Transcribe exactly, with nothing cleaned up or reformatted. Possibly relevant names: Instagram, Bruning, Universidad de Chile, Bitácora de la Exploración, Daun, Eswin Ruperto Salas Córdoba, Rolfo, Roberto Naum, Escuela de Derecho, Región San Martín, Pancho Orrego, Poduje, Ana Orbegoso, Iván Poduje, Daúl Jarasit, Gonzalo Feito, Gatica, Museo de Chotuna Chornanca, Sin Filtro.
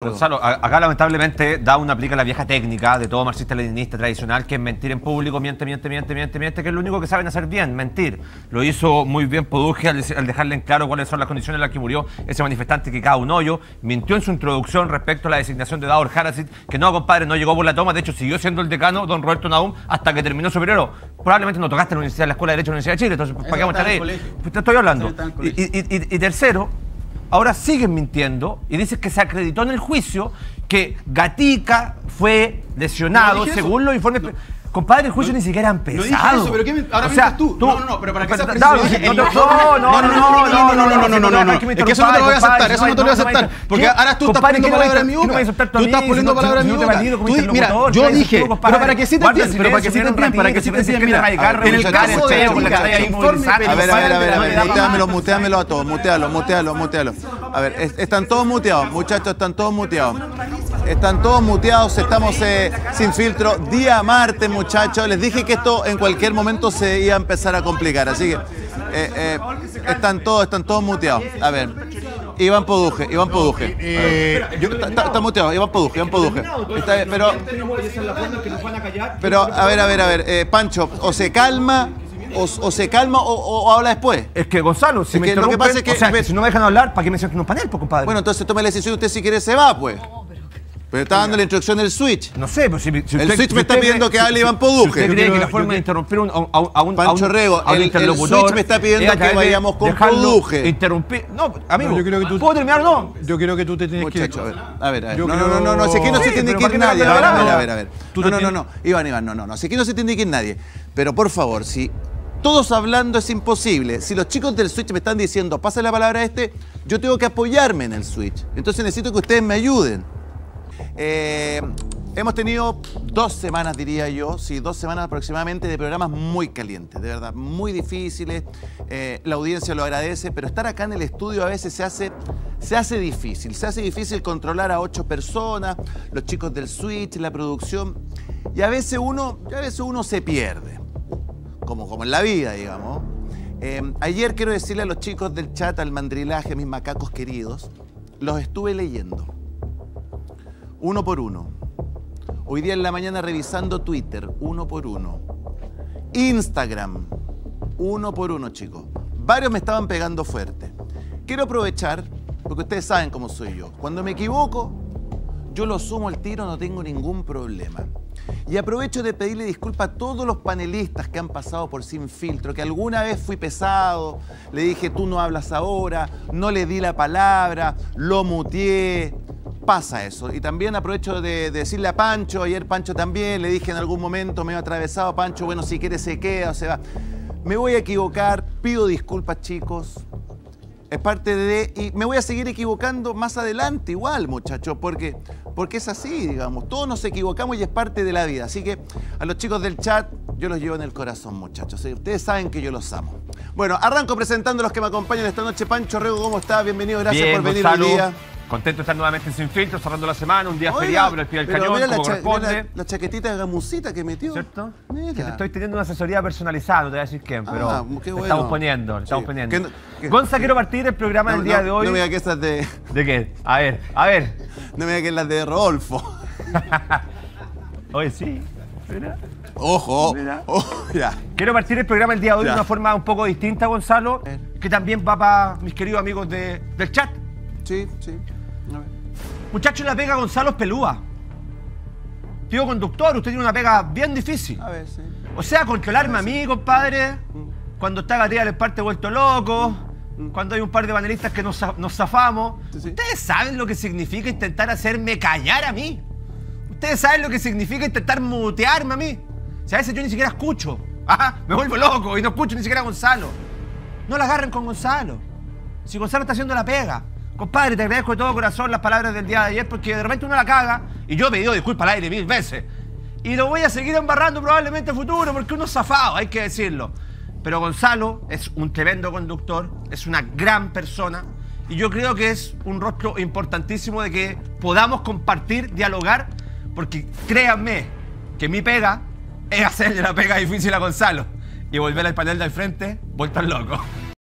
Gonzalo, acá lamentablemente Daun aplica la vieja técnica de todo marxista-leninista tradicional, que es mentir en público, miente, miente, miente, miente, miente, que es lo único que saben hacer bien, mentir. Lo hizo muy bien Poduje al, al dejarle en claro cuáles son las condiciones en las que murió ese manifestante que caga un hoyo. Mintió en su introducción respecto a la designación de Daúl Jarasit, que no, compadre, no llegó por la toma, de hecho siguió siendo el decano, don Roberto Naum, hasta que terminó superior. Probablemente no tocaste en la Universidad, en la Escuela de Derecho de la Universidad de Chile, entonces, ¿para qué vamos a estar ahí? Te estoy hablando. Y, y, y, y tercero, ahora siguen mintiendo y dices que se acreditó en el juicio que Gatica fue lesionado, no, según los informes. No. Compadre, el juicio no, ni siquiera ha empezado. No dije eso, pero ¿qué ahora o sea, tú? tú? No, no, no, pero para que seas preciso. No, no, no, no, no, no, no, no, no, no, no. Es que eso no te lo voy a aceptar, eso no te lo voy a aceptar. Porque ahora tú estás poniendo palabras en mi boca. Tú estás poniendo palabras en mi boca. Mira, yo dije, pero para que sí te entiendan, pero para que sí te entiendan, para que sí te entiendan, mira, en el caso de el informe... A ver, a ver, a ver, muteámelo, muteámelo a todos, mutealo, mutealo, mutealo. A ver, están todos muteados, muchachos, están todos muteados. Están todos muteados, estamos eh, sin filtro. Día martes, muchachos. Les dije que esto en cualquier momento se iba a empezar a complicar. Así que eh, eh, están todos, están todos muteados. A ver. Iván Poduje, Iván Poduje. Eh, está, está muteado, Iván Poduje, Iván Poduje. Está bien, pero, pero, a ver, a ver, a ver. Eh, Pancho, o se calma. O, o se calma o, o habla después. Es que Gonzalo, si es que me lo que pasa es que, o sea, que si no me dejan hablar, ¿para qué me siento en un panel, pues, compadre? Bueno, entonces tome la decisión, usted si quiere se va, pues. Pero está dando la instrucción del switch. No sé, pero si, si usted, el switch me está pidiendo que hable Iván Poduje. ¿Usted cree que la forma de interrumpir un, a, a un Pancho Orrego, a un el, el switch me está pidiendo que vayamos con Poduje? Interrumpir. No, amigo, no, yo creo que tú, ¿puedo terminar o no? Yo creo que tú te tienes Muchacho, que ir. A ver, a ver. No, creo... no, no, no, si aquí no sí, se tiene que ir nadie. A ver, a ver, a ver. No, no, no, no. Iván, Iván, no, no, no. Si aquí no se tiene que ir nadie. Pero por favor, si todos hablando es imposible. Si los chicos del switch me están diciendo, pasa la palabra a este, yo tengo que apoyarme en el switch. Entonces necesito que ustedes me ayuden. Eh, hemos tenido dos semanas, diría yo, sí, dos semanas aproximadamente de programas muy calientes, de verdad, muy difíciles. Eh, la audiencia lo agradece, pero estar acá en el estudio a veces se hace, se hace difícil. Se hace difícil controlar a ocho personas, los chicos del switch, la producción, y a veces uno, a veces uno se pierde, como, como en la vida, digamos. Eh, ayer quiero decirle a los chicos del chat, al mandrilaje, a mis macacos queridos, los estuve leyendo. Uno por uno. Hoy día en la mañana revisando Twitter, uno por uno. Instagram, uno por uno, chicos. Varios me estaban pegando fuerte. Quiero aprovechar, porque ustedes saben cómo soy yo. Cuando me equivoco, yo lo sumo al tiro, no tengo ningún problema. Y aprovecho de pedirle disculpas a todos los panelistas que han pasado por Sin Filtro, que alguna vez fui pesado, le dije, tú no hablas ahora, no le di la palabra, lo muteé. Pasa eso. Y también aprovecho de, de decirle a Pancho, ayer Pancho también, le dije en algún momento, medio atravesado, Pancho, bueno, si quiere se queda o se va. Me voy a equivocar, pido disculpas, chicos. Es parte de... Y me voy a seguir equivocando más adelante igual, muchachos, porque, porque es así, digamos. Todos nos equivocamos y es parte de la vida. Así que a los chicos del chat, yo los llevo en el corazón, muchachos. Ustedes saben que yo los amo. Bueno, arranco presentando a los que me acompañan esta noche. Pancho Orrego, ¿cómo estás? Bienvenido, gracias Bien, por venir hoy día. Contento de estar nuevamente en Sin Filtro, cerrando la semana, un día feriado, pero el pie del cañón, mira como corresponde. La, la chaquetita de gamusita que metió. ¿Cierto? Mira. Que te estoy teniendo una asesoría personalizada, no te voy a decir quién, pero ah, qué bueno. estamos poniendo, sí. estamos poniendo. ¿Qué no, qué, Gonza, qué, quiero partir el programa no, del día no, de hoy. No me digas que esas de... ¿De qué? A ver, a ver. No me digas que las de Rolfo. Oye, sí. ¿Mira? Ojo, ¿Mira? ojo ya. Quiero partir el programa el día de hoy ya. de una forma un poco distinta, Gonzalo, que también va para mis queridos amigos de, del chat. Sí, sí. Muchacho, la pega Gonzalo es pelúa. Tío conductor, usted tiene una pega bien difícil. A ver, sí. O sea, controlarme a, ver, a mí, sí. compadre, mm. cuando está Gatica les parte vuelto loco, mm. cuando hay un par de panelistas que nos, nos zafamos. Sí, sí. Ustedes saben lo que significa intentar hacerme callar a mí. Ustedes saben lo que significa intentar mutearme a mí. O sea, a veces yo ni siquiera escucho. Ajá, me vuelvo loco y no escucho ni siquiera a Gonzalo. No la agarren con Gonzalo. Si Gonzalo está haciendo la pega. Compadre, te agradezco de todo corazón las palabras del día de ayer porque de repente uno la caga y yo he pedido disculpas al aire mil veces. Y lo voy a seguir embarrando probablemente en el futuro porque uno es zafado, hay que decirlo. Pero Gonzalo es un tremendo conductor, es una gran persona y yo creo que es un rostro importantísimo de que podamos compartir, dialogar, porque créanme que mi pega es hacerle la pega difícil a Gonzalo y volver al panel del frente vuelto al loco.